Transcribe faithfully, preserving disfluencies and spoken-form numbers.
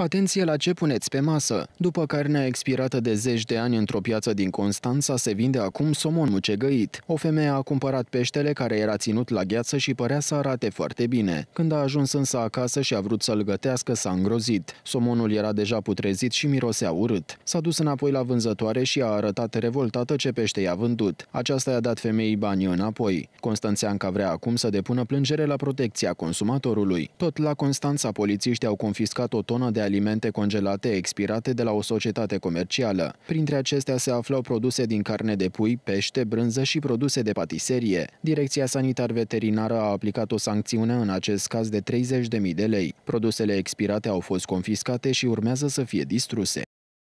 Atenție la ce puneți pe masă! După carnea expirată de zeci de ani într-o piață din Constanța, se vinde acum somon mucegăit. O femeie a cumpărat peștele care era ținut la gheață și părea să arate foarte bine. Când a ajuns însă acasă și a vrut să-l gătească, s-a îngrozit. Somonul era deja putrezit și mirosea urât. S-a dus înapoi la vânzătoare și a arătat revoltată ce pește i-a vândut. Aceasta i-a dat femeii banii înapoi. Constanțeanca vrea acum să depună plângere la Protecția Consumatorului. Tot la Constanța, polițiștii au confiscat o tonă de alimente congelate expirate de la o societate comercială. Printre acestea se aflau produse din carne de pui, pește, brânză și produse de patiserie. Direcția Sanitar Veterinară a aplicat o sancțiune în acest caz de treizeci de mii de lei. Produsele expirate au fost confiscate și urmează să fie distruse.